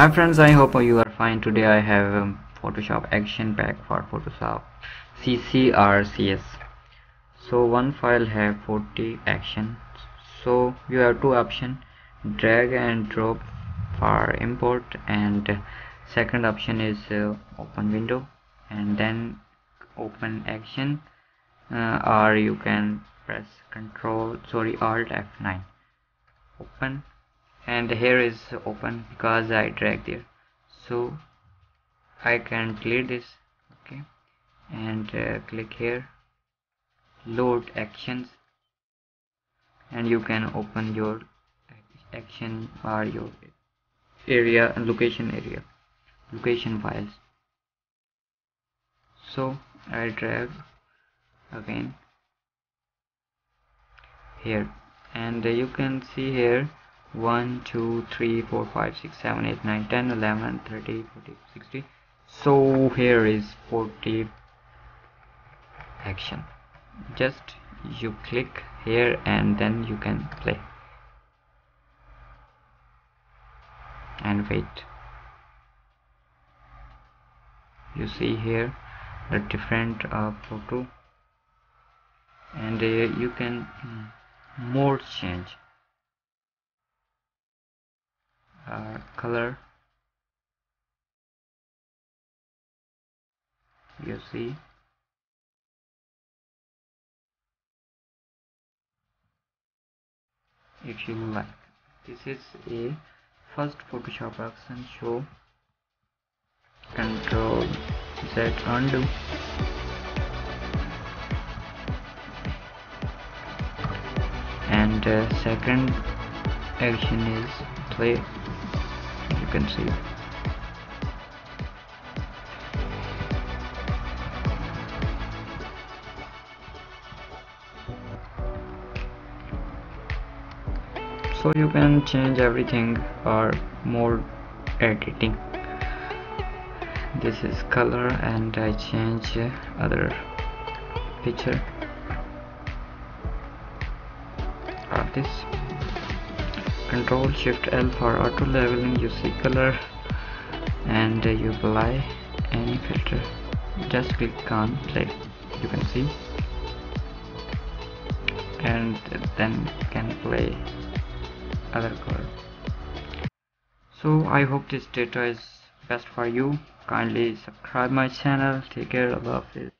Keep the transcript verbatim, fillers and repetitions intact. Hi friends, I hope you are fine. Today I have um, Photoshop action pack for Photoshop C C or C S. So one file have forty action. So you have two option, drag and drop for import, and second option is uh, open window and then open action, uh, or you can press control sorry alt F nine, open. And here is open because I drag there, so I can clear this. Okay, and uh, click here, load actions, and you can open your action or your area and location area location files. So I drag again here, and uh, you can see here one two three four five six seven eight nine ten eleven thirty forty sixty. So here is forty action. Just you click here and then you can play and wait. You see here the different uh, photo, and uh, you can um, mode change, Uh, color. You see, if you like, this is a first Photoshop action. Show Control Z, undo, and uh, second action is play. You can see so you can change everything or more editing. This is color, and I change other picture of this. Control shift L for auto leveling. You see color, and uh, you apply any filter, just click on play, you can see, and then you can play other color. So I hope this data is best for you. Kindly subscribe my channel. Take care, love it.